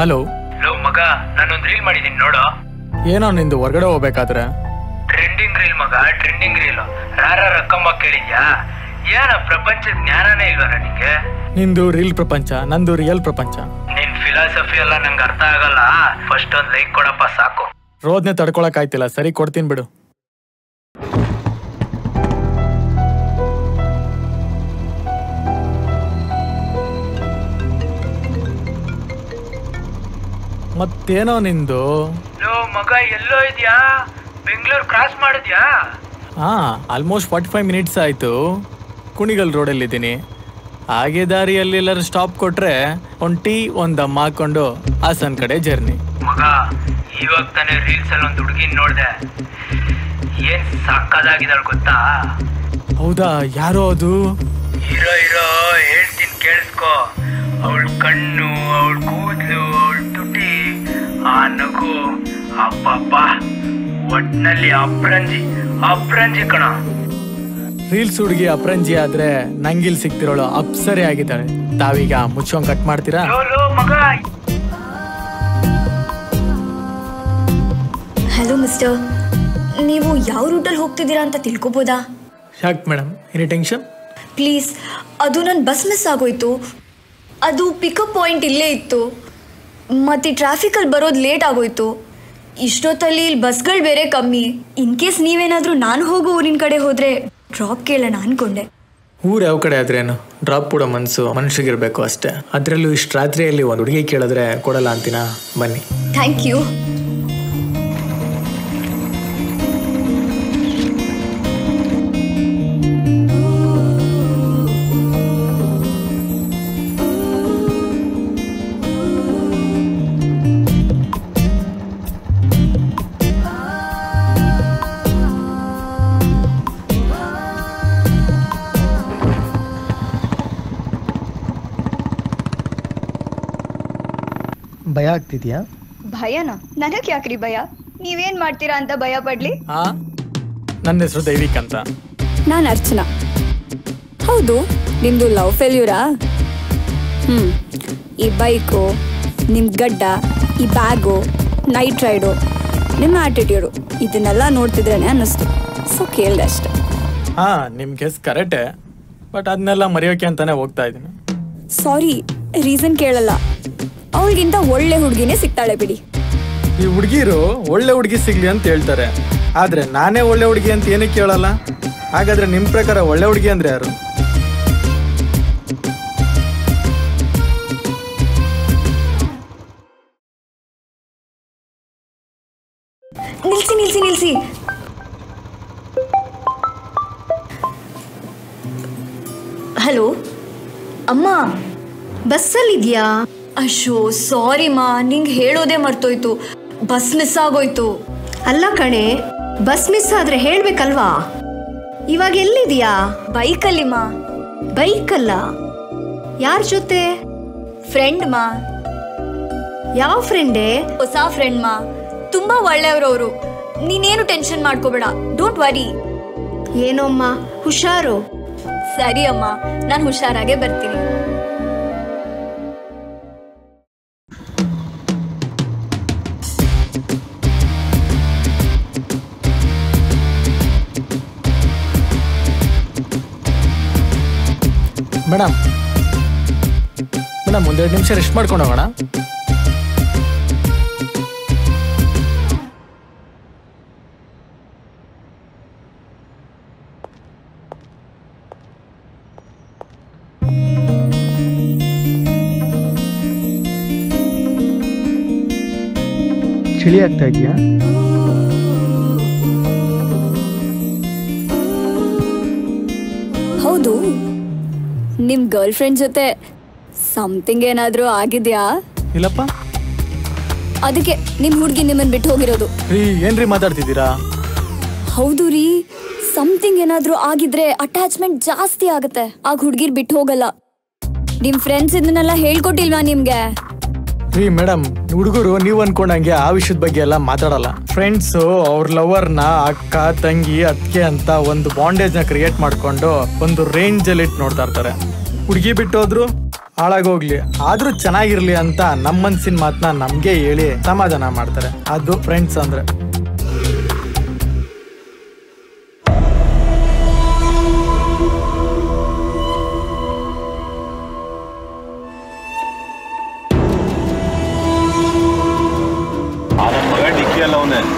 Hello low ಮಗ, ನಾನೊಂದು reel ಮಾಡಿದೀನಿ ನೋಡೋ. ಏನೋ ನಿಂದು ಹೊರಗಡೆ ಹೋಗ್ಬೇಕಾದ್ರೆ ಟ್ರೆಂಡಿಂಗ್ ರೀಲ್ ಮಗ, ಟ್ರೆಂಡಿಂಗ್ ರೀಲ್. ರಾರ ರಕ್ಕಮ್ಮ ಕೇಳಿದ್ಯಾ? ಏನ ಪ್ರಪಂಚದ ಜ್ಞಾನನೇ ಇಲ್ವಾ ನನಗೆ? ನಿಂದು ರೀಲ್ ಪ್ರಪಂಚ, ನಂದು ರಿಯಲ್ ಪ್ರಪಂಚ. ನಿನ್ ಫಿಲಾಸಫಿ ಎಲ್ಲ ನಂಗೆ ಅರ್ಥ ಆಗಲ್ಲ. ಫಸ್ಟ್ ಒಂದು ಲೈಕ್ ಕೊಡಪ್ಪ ಸಾಕು. ರೋದ್ನೆ ತಡ್ಕೊಳಕ್ ಆಯ್ತಿಲ್ಲ, ಸರಿ ಕೊಡ್ತೀನಿ ಬಿಡು. ಮತ್ತೇನೋ ನಿಂದು ಮಗ, ಎಲ್ಲೋ ಇದ್ಯಾ? ಬೆಂಗಳೂರು ಕ್ರಾಸ್ ಮಾಡಿದ್ಯಾ? ಹಾ, ಆಲ್ಮೋಸ್ಟ್ 45 ಮಿನಿಟ್ಸ್ ಆಯ್ತು. ಕುಣಿಗಲ್ ರೋಡಲ್ಲಿ ಇದ್ದೀನಿ. ಹಾಗೆ ದಾರಿಯಲ್ಲಿ ಎಲ್ಲರೂ ಸ್ಟಾಪ್ ಕೊಟ್ರೆ ಒಂದು ಟೀ ಒಂದು ದಮ್ ಹಾಕೊಂಡು ಹಾಸನ್ ಕಡೆ ಜರ್ನಿ. ಮಗ ಇವಾಗ ತಾನೇ ರೀಲ್ಸ್ ಅಲ್ಲಿ ಒಂದು ಹುಡುಗಿನ ನೋಡಿದೆ, ಏನ್ ಸಾಕಾಗಿದ್ದಾಳೆ ಗೊತ್ತಾ? ಹೌದಾ, ಯಾರೋ ಅದು? ಇರೋ ಇರೋ ಹೇಳ್ತೀನಿ ಕೇಳಿಸ್ಕೋ. ಅವಳ ಕಣ್ಣು, ಅವಳ ಕೂದಲು, ಅವಳ ತುಟಿ, ಆ ನಗು, ಅಪ್ಪ ಒಟ್ನಲ್ಲಿ ಅಪ್ರಂಜಿ ಅಪ್ರಂಜಿ ಕಣ. ರೀಲ್ಸ್ ಹುಡುಗಿ ಅಪ್ರಂಜಿ ಆದ್ರೆ ನಂಗಿಲ್ ಸಿಕ್ತಿರೋಳು ಅಪ್ಸರಿ ಆಗಿದ್ದಾಳೆ. ತಾವೀಗ ಮುಚ್ಚೋಂಗ್ ಕಟ್ ಮಾಡ್ತೀರಾ? ಹಲೋ ಮಿಸ್ಟರ್, ನೀವು ಯಾವ ರೂಟಲ್ಲಿ ಹೋಗ್ತಿದ್ದೀರಾ ಅಂತ ತಿಳ್ಕೊಬೋದಾ? ಯಾಕೆ ಮೇಡಮ್, ಎನಿ ಟೆನ್ಷನ್? ಪ್ಲೀಸ್, ಅದು ನನ್ನ ಬಸ್ ಮಿಸ್ ಆಗೋಯ್ತು. ಅದು ಪಿಕಪ್ ಪಾಯಿಂಟ್ ಇಲ್ಲೇ ಇತ್ತು, ಮತ್ತು ಟ್ರಾಫಿಕಲ್ಲಿ ಬರೋದು ಲೇಟ್ ಆಗೋಯ್ತು. ಇಷ್ಟೊತ್ತಲ್ಲಿ ಇಲ್ಲಿ ಬಸ್ಗಳು ಬೇರೆ ಕಮ್ಮಿ. ಇನ್ ಕೇಸ್ ನೀವೇನಾದರೂ ನಾನು ಹೋಗೋ ಊರಿನ ಕಡೆ ಹೋದರೆ ಡ್ರಾಪ್ ಕೇಳೋಣ ಅಂದ್ಕೊಂಡೆ. ಊರು ಯಾವ ಕಡೆ ಆದ್ರೇನು, ಡ್ರಾಪ್ ಕೂಡ ಮನಸ್ಸು ಮನುಷ್ಯಗಿರಬೇಕು ಅಷ್ಟೇ. ಅದರಲ್ಲೂ ಇಷ್ಟು ರಾತ್ರಿಯಲ್ಲಿ ಒಂದು ಹುಡುಗಿ ಕೇಳಿದ್ರೆ ಕೊಡಲ್ಲ ಅಂತೀನಾ? ಬನ್ನಿ. Thank you. ಭಯ ಆಗ್ತಿದ್ಯಾ? ಭಯನಾ? ನನಗೆ ಯಾಕ್ರಿ ಭಯ? ನೀವೇನ್ ಮಾಡ್ತೀರಾ ಅಂತ ಭಯ ಪಡ್ಲಿ? ನನ್ನ ಹೆಸರು ದೈವಿಕ್ ಅಂತ. ನಾನು ಅರ್ಚನಾ. ಹೌದು, ನಿಮ್ದು ಲವ್ ಫೇಲ್ಯೂರಾ? ಈ ಬೈಕು, ನಿಮ್ ಗಡ್ಡ, ಈ ಬ್ಯಾಗು, ನೈಟ್ ರೈಡು, ನಿಮ್ಮ ಆಟಿಟ್ಯೂಡು, ಇದನ್ನೆಲ್ಲ ನೋಡ್ತಿದ್ರೇನೆ ಅನ್ನಿಸ್ತು, ಸೊ ಕೇಳಿದೆ ಅಷ್ಟೆ. ಹಾ, ನಿಮ್ ಗೆಸ್ ಕರೆಕ್ಟೇ, ಬಟ್ ಅದನ್ನೆಲ್ಲ ಮರೆಯೋಕೆ ಅಂತಾನೆ ಹೋಗ್ತಾ ಇದ್ದೀನಿ. ಸಾರಿ, ರೀಸನ್ ಕೇಳಲ್ಲ. ಅವಳಿಗಿಂತ ಒಳ್ಳೆ ಹುಡುಗಿನೇ ಸಿಗ್ತಾಳೆ ಬಿಡಿ. ಈ ಹುಡುಗಿರು ಒಳ್ಳೆ ಹುಡುಗಿ ಸಿಗ್ಲಿ ಅಂತ ಹೇಳ್ತಾರೆ, ಆದ್ರೆ ನಾನೇ ಒಳ್ಳೆ ಹುಡುಗಿ ಅಂತ ಏನಕ್ಕೆ ಕೇಳಲ್ಲ. ಹಾಗಾದ್ರೆ ನಿಮ್ ಪ್ರಕಾರ ಒಳ್ಳೆ ಹುಡುಗಿ ಅಂದ್ರೆ ಯಾರು? ನಿಲ್ಸಿ ನಿಲ್ಸಿ ನಿಲ್ಸಿ, ಹಲೋ ಅಮ್ಮ, ಬಸ್ಸಲ್ಲಿದ್ಯಾ? ಅಶೋ ಸಾರಿ ಮಾ, ನಿಂಗೆ ಹೇಳೋದೇ ಮರ್ತೋಯ್ತು, ಬಸ್ ಮಿಸ್ ಆಗೋಯ್ತು. ಅಲ್ಲ ಕಣೆ, ಬಸ್ ಮಿಸ್ ಆದ್ರೆ ಹೇಳ್ಬೇಕಲ್ವಾ? ಇವಾಗ ಎಲ್ಲಿದ್ಯಾ? ಬೈಕಲ್ಲಿ ಮಾ. ಬೈಕಲ್ಲ, ಯಾರ ಜೊತೆ? ಫ್ರೆಂಡ್ ಮಾ. ಯಾವ ಫ್ರೆಂಡೇ? ಹೊಸ ಫ್ರೆಂಡ್ ಮಾ, ತುಂಬಾ ಒಳ್ಳೆಯವ್ರವ್ರು, ನೀನೇನು ಟೆನ್ಷನ್ ಮಾಡ್ಕೋಬೇಡ, ಡೋಂಟ್ ವರಿ. ಏನೋ ಅಮ್ಮ, ಹುಷಾರು. ಸರಿ ಅಮ್ಮ, ನಾನು ಹುಷಾರಾಗೆ ಬರ್ತೀನಿ. ಮೇಡಮ್ ಮೇಡಮ್, ಒಂದೆರಡು ನಿಮಿಷ ರೆಸ್ಟ್ ಮಾಡ್ಕೊಂಡು ಹೋಗೋಣ. ಚಳಿ ಆಗ್ತಾ ಇದೆಯಾ? ಹೌದು, ನಿಮ್ ಗರ್ಲ್ ಫ್ರೆಂಡ್ ಜೊತೆ ಸಮಥಿಂಗ್ ಏನಾದ್ರೂ ಆಗಿದ್ಯಾ? ಇಲ್ಲಪ್ಪ, ಅದಕ್ಕೆ ನಿಮ್ ಹುಡುಗಿ ನಿಮ್ಮನ್ ಬಿಟ್ಟು ಹೋಗಿರೋದು. ರೀ, ಏನ್ರಿ ಮಾತಾಡ್ತಿದ್ದೀರಾ? ಹೌದು ರೀ, ಸಮಥಿಂಗ್ ಏನಾದ್ರೂ ಆಗಿದ್ರೆ ಅಟ್ಯಾಚ್ಮೆಂಟ್ ಜಾಸ್ತಿ ಆಗುತ್ತೆ, ಆಗ ಹುಡುಗಿರ್ ಬಿಟ್ಟು ಹೋಗಲ್ಲ. ನಿಮ್ ಫ್ರೆಂಡ್ಸ್ ಇದನ್ನೆಲ್ಲ ಹೇಳ್ಕೊಟ್ಟಿಲ್ವಾ ನಿಮ್ಗೆ? ರೀ ಮೇಡಮ್, ಹುಡುಗರು ನೀವ್ ಅನ್ಕೊಂಡಂಗೆ ಆ ವಿಷಯದ ಬಗ್ಗೆ ಎಲ್ಲ ಮಾತಾಡಲ್ಲ. ಫ್ರೆಂಡ್ಸ್ ಅವ್ರ ಲವರ್ನ ಅಕ್ಕ, ತಂಗಿ, ಅತ್ತಿಗೆ ಅಂತ ಒಂದು ಬಾಂಡೇಜ್ ನ ಕ್ರಿಯೇಟ್ ಮಾಡ್ಕೊಂಡು ಒಂದು ರೇಂಜ್ ಅಲ್ಲಿ ಇಟ್ಟು ನೋಡ್ತಾ ಇರ್ತಾರೆ. ಹುಡುಗಿ ಬಿಟ್ಟೋದ್ರು ಹಾಳಾಗೋಗ್ಲಿ, ಆದ್ರೂ ಚೆನ್ನಾಗಿರ್ಲಿ ಅಂತ ನಮ್ಮ ಮನ್ಸಿನ ಮಾತನ್ನ ನಮ್ಗೆ ಹೇಳಿ ಸಮಾಧಾನ ಮಾಡ್ತಾರೆ. ಅದು ಫ್ರೆಂಡ್ಸ್ ಅಂದ್ರೆ.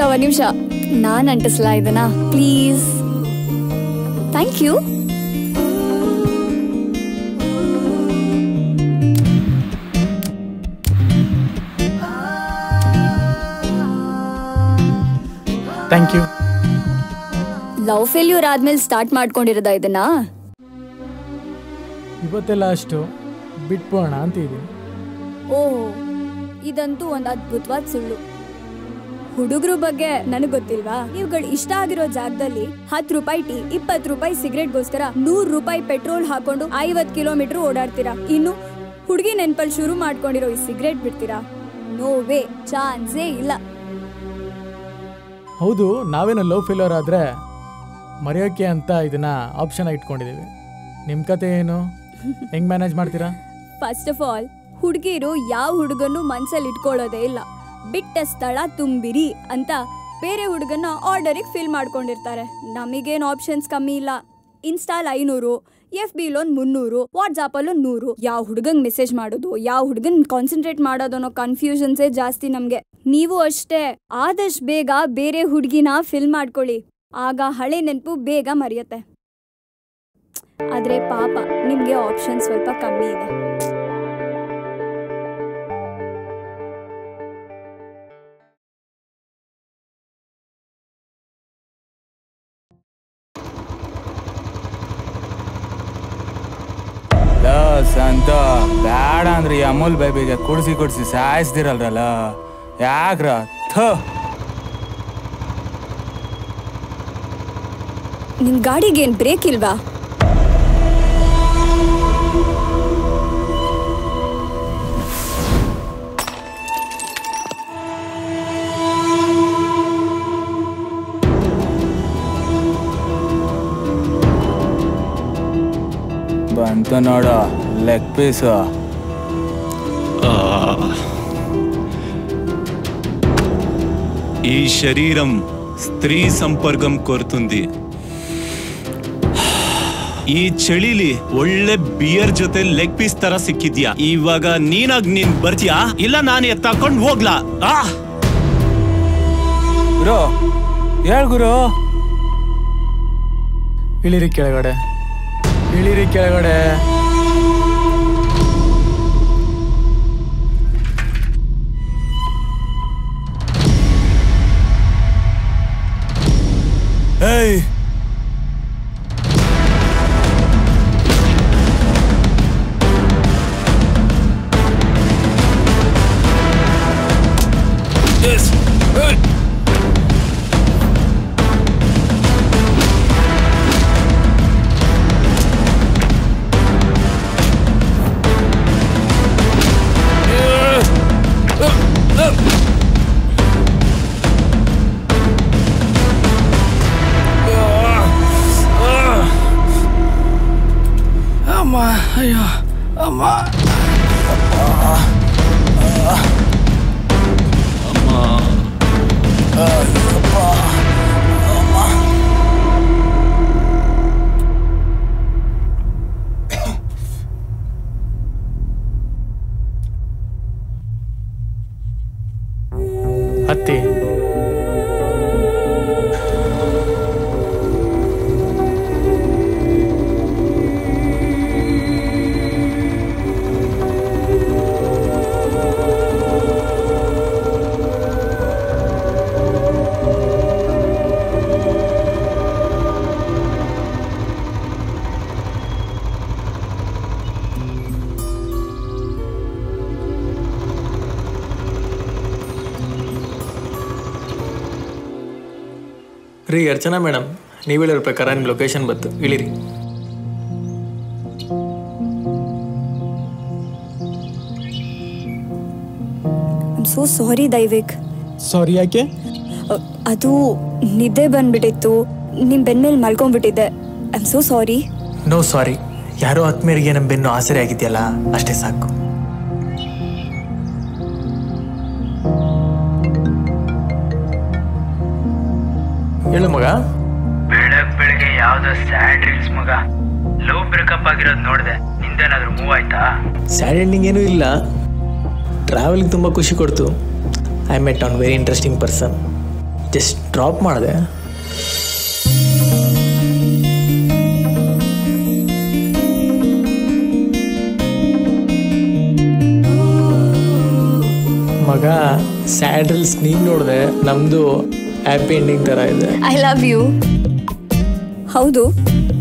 ಒಂದ್ ನಿಮಿಷ ನಾನ್ ಅಂಟಿಸ್ಲಾ ಇದನ್ನ, please. Thank you. Thank you. Love failure ಆದ್ಮೇಲೆ ಸ್ಟಾರ್ಟ್ ಮಾಡ್ಕೊಂಡಿರೋದ ಇದನ್ನ? ಇವತ್ತೆಲ್ಲ ಅಷ್ಟು ಬಿಟ್ಬೋಣ ಅಂತ ಇದೀನಿ. ಓಹ್, ಇದಂತೂ ಒಂದು ಅದ್ಭುತವಾದ ಸುಳ್ಳು. ಹುಡುಗರು ಬಗ್ಗೆ ನನಗ್ ಗೊತ್ತಿಲ್ವಾ? ಇವುಗಳು ಇಷ್ಟ ಆಗಿರೋ ಜಾಗದಲ್ಲಿ 10 ರೂಪಾಯಿ ಟೀ, 20 ರೂಪಾಯಿ ಸಿಗರೇಟ್ಗೋಸ್ಕರ 100 ರೂಪಾಯಿ ಪೆಟ್ರೋಲ್ ಹಾಕೊಂಡು 50 ಕಿಲೋಮೀಟರ್ ಓಡಾಡ್ತೀರಾ. ಇನ್ನು ಹುಡುಗಿ ನೆನ್ಪಲ್ಲಿ ಶುರು ಮಾಡ್ಕೊಂಡಿರೋ ಈ ಸಿಗರೇಟ್ ಬಿಡ್ತೀರಾ? ನೋ ವೇ, ಚಾನ್ಸೇ ಇಲ್ಲ. ಹೌದು, ನಾವೇನು ಲವ್ ಫೇಲ್ಯೂರ್ ಆದ್ರೆ ಮರೆಯೋಕೆ ಅಂತ ಇದನ್ನ ಆಪ್ಷನ್ ಇಟ್ಕೊಂಡಿದೀವಿ. ನಿಮ್ ಕತೆ ಏನು? ಹೆಂಗ್ ಮ್ಯಾನೇಜ್ ಮಾಡ್ತೀರಾ? ಫಸ್ಟ್ ಆಫ್ ಆಲ್, ಹುಡುಗಿರು ಯಾವ ಹುಡುಗನ್ನು ಮನ್ಸಲ್ಲಿ ಇಟ್ಕೊಳ್ಳೋದೇ ಇಲ್ಲ. ಬಿಟ್ಟ ಸ್ಥಳ ತುಂಬಿರಿ ಅಂತ ಬೇರೆ ಹುಡುಗನ ಆರ್ಡರಿಗೆ ಫಿಲ್ ಮಾಡ್ಕೊಂಡಿರ್ತಾರೆ. ನಮಗೇನು ಆಪ್ಷನ್ಸ್ ಕಮ್ಮಿ ಇಲ್ಲ. ಇನ್ಸ್ಟಾಲ್ 500, FB ಲೋನ್ 300, WhatsApp ಅಲ್ಲೊಂದು 100. ಯಾವ ಹುಡುಗಂಗೆ ಮೆಸೇಜ್ ಮಾಡೋದು, ಯಾವ ಹುಡುಗನ್ ಕಾನ್ಸಂಟ್ರೇಟ್ ಮಾಡೋದು ಅನ್ನೋ ಕನ್ಫ್ಯೂಷನ್ಸೇ ಜಾಸ್ತಿ ನಮಗೆ. ನೀವು ಅಷ್ಟೇ, ಆದಷ್ಟು ಬೇಗ ಬೇರೆ ಹುಡುಗಿನ ಫಿಲ್ ಮಾಡ್ಕೊಳ್ಳಿ, ಆಗ ಹಳೆ ನೆನಪು ಬೇಗ ಮರೆಯುತ್ತೆ. ಆದರೆ ಪಾಪ, ನಿಮಗೆ ಆಪ್ಷನ್ ಸ್ವಲ್ಪ ಕಮ್ಮಿ ಇದೆ. ಸಂತ ಬ್ಯಾಡ ಅಂದ್ರಿ ಅಮೂಲ್ ಬೇಬಿಗೆ ಕುಡಿಸಿ ಕುಡಿಸಿ ಸಾಯಿಸ್ದಿರಲ್ರಲ್ಲ, ಯಾಕ್ರ? ನಿಮ್ ಗಾಡಿಗೇನ್ ಬ್ರೇಕ್ ಇಲ್ವಾ? ಬಂತು ನೋಡ ಲೆಗ್ ಪೀಸ್. ఈ శరీరం స్త్రీ సంపర్కం కోరుతుంది. ఈ ಚಳಿಲಿ ಒಳ್ಳೆ ಬಿಯರ್ ಜೊತೆ ಲೆಗ್ ಪೀಸ್ ತರ ಸಿಕ್ಕಿದ್ಯಾ? ಇವಾಗ ನೀನಾಗ್ ನೀನ್ ಬರ್ತೀಯಾ ಇಲ್ಲ ನಾನೇ ತಕೊಂಡ್ ಹೋಗ್ಲಾ? ಗುರು ಹೇಳ್ ಗುರು. ಇಳಿರಿ ಕೆಳಗಡೆ, ಇಳಿರಿ ಕೆಳಗಡೆ. ಏಯ್, ಹತ್ತಿ ರೀ ಅರ್ಚನಾ ಮೇಡಮ್, ನೀವು ಹೇಳಿರೋ ಪ್ರಕಾರ ನಿಮ್ಮ ಲೊಕೇಶನ್ ಬಂತು. ಇಳಿರಿ. I am so sorry Daivik. Sorry ಯಾಕೆ? ಅದು ನಿದ್ದೆ ಬಂದ್ಬಿಟ್ಟಿತ್ತು, ನಿಮ್ಮ ಬೆನ್ನ ಮೇಲೆ ಮಲ್ಕೊಂಡ್ಬಿಟ್ಟಿದ್ದೆ. I am so sorry. No sorry. ಯಾರೋ ಆತ್ಮೀಯರಿಗೆ ನಮ್ಮ ಬೆನ್ನು ಆಸರೆ ಆಗಿದೆಯಲ್ಲ, ಅಷ್ಟೇ ಸಾಕು. ಹೇಳು ಮಗ. ಬೆಳಗ್ಗೆ ಯಾವ್ದೋ ಸ್ಯಾಡ್ ರೀಲ್ಸ್ ಮಗ, ಲವ್ ಬ್ರೇಕಪ್ ಆಗಿರೋದು ನೋಡಿದೆ. ನಿಂದೇನಾದ್ರೂ ಮೂವ್ ಆಯ್ತಾ? ಸ್ಯಾಡ್ ಎಂಡಿಂಗ್ ಏನೂ ಇಲ್ಲ, ಟ್ರಾವೆಲಿಂಗ್ ತುಂಬ ಖುಷಿ ಕೊಡ್ತು. I met an very interesting person, just drop ಮಾಡಿದೆ. ಮಗ ಸ್ಯಾಡ್ ರೀಲ್ಸ್ ನೀನು ನೋಡಿದೆ, ನಮ್ಮದು ಹ್ಯಾಪಿ ಎಂಡಿಂಗ್ ತರ ಇದೆ. I love you. ಹೌದು,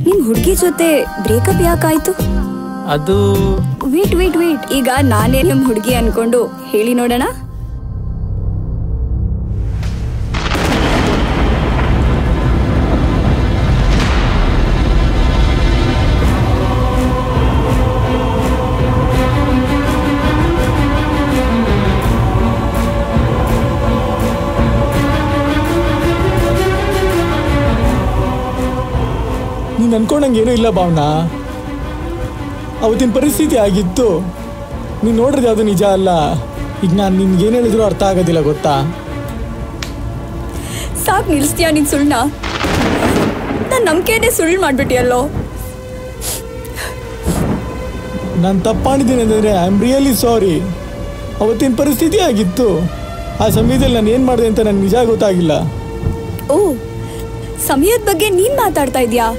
ನಿಮ್ಮ ಹುಡುಗಿ ಜೊತೆ ಬ್ರೇಕಪ್ ಯಾಕಾಯ್ತು? ಅದು ವೇಟ್ ಈಗ ನಾನೇ ನಿಮ್ಮ ಹುಡುಗಿ ಅನ್ಕೊಂಡು ಹೇಳಿ ನೋಡೋಣ. ಅನ್ಕೊಂಡಂಗೇನೂ ಇಲ್ಲ ಭಾವನಾ, ಅವತ್ತಿನ ಪರಿಸ್ಥಿತಿ ಆಗಿತ್ತು. ನೀನು ನೋಡ್ರದ್ದು ಅದು ನಿಜ ಅಲ್ಲ. ಈಗ ನಾನು ನಿನ್ಗೇನು ಹೇಳಿದ್ರು ಅರ್ಥ ಆಗೋದಿಲ್ಲ, ಗೊತ್ತಾ? ಸಾಕು, ನಿಲ್ಲಿಸ್ತೀಯಾ ನಿನ್ನ ಸುಳ್ಳ? ನಾನು ನಂಬಿಕೆನೇ ಸುಳ್ಳು ಮಾಡಿಬಿಟ್ಟಿಯಲ್ಲೋ. ನಾನು ತಪ್ಪಾಣಿದ್ದೀನಿ ಅಂದರೆ ಐ ಆಮ್ ರಿಯಲಿ ಸಾರಿ. ಅವತ್ತಿನ ಪರಿಸ್ಥಿತಿ ಆಗಿತ್ತು, ಆ ಸಮಯದಲ್ಲಿ ನಾನು ಏನು ಮಾಡಿದೆ ಅಂತ ನನಗೆ ನಿಜ ಗೊತ್ತಾಗಿಲ್ಲ. ಓ, ಸಮಯದ ಬಗ್ಗೆ ನೀನು ಮಾತಾಡ್ತಾ ಇದೆಯಾ?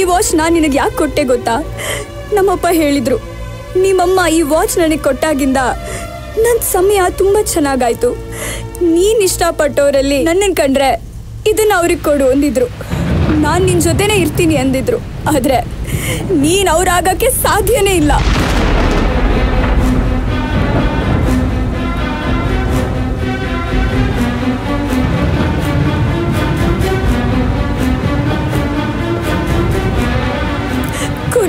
ಈ ವಾಚ್ ನಾನು ನಿನಗೆ ಯಾಕೆ ಕೊಟ್ಟೆ ಗೊತ್ತಾ? ನಮ್ಮಪ್ಪ ಹೇಳಿದರು, ನಿಮ್ಮಮ್ಮ ಈ ವಾಚ್ ನನಗೆ ಕೊಟ್ಟಾಗಿಂದ ನನ್ನ ಸಮಯ ತುಂಬ ಚೆನ್ನಾಗಾಯಿತು, ನೀನು ಇಷ್ಟಪಟ್ಟವರಲ್ಲಿ ನನ್ನನ್ನು ಕಂಡ್ರೆ ಇದನ್ನು ಅವ್ರಿಗೆ ಕೊಡು ಅಂದಿದ್ರು. ನಾನು ನಿನ್ನ ಜೊತೆನೇ ಇರ್ತೀನಿ ಅಂದಿದ್ರು, ಆದರೆ ನೀನು ಅವರಾಗಕ್ಕೆ ಸಾಧ್ಯನೇ ಇಲ್ಲ.